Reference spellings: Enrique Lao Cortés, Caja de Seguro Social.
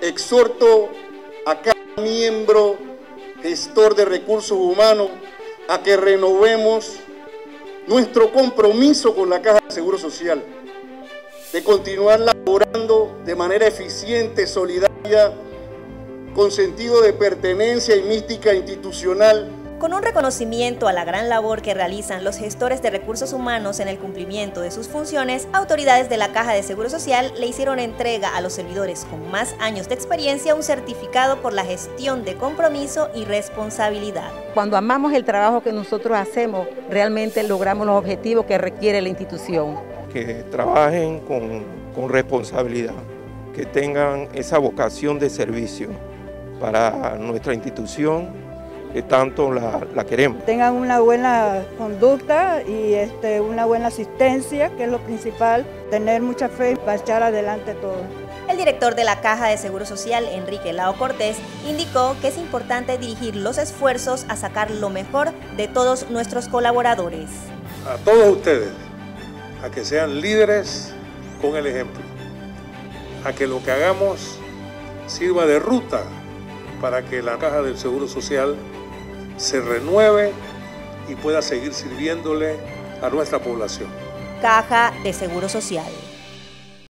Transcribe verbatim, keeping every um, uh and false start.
Exhorto a cada miembro gestor de recursos humanos a que renovemos nuestro compromiso con la Caja de Seguro Social, de continuar laborando de manera eficiente, solidaria, con sentido de pertenencia y mística institucional. Con un reconocimiento a la gran labor que realizan los gestores de recursos humanos en el cumplimiento de sus funciones, autoridades de la Caja de Seguro Social le hicieron entrega a los servidores con más años de experiencia un certificado por la gestión de compromiso y responsabilidad. Cuando amamos el trabajo que nosotros hacemos, realmente logramos los objetivos que requiere la institución. Que trabajen con, con responsabilidad, que tengan esa vocación de servicio para nuestra institución, que tanto la, la queremos. Tengan una buena conducta y este, una buena asistencia, que es lo principal, tener mucha fe para echar adelante todo. El director de la Caja de Seguro Social, Enrique Lao Cortés, indicó que es importante dirigir los esfuerzos a sacar lo mejor de todos nuestros colaboradores. A todos ustedes, a que sean líderes con el ejemplo, a que lo que hagamos sirva de ruta para que la Caja del Seguro Social se renueve y pueda seguir sirviéndole a nuestra población. Caja de Seguro Social.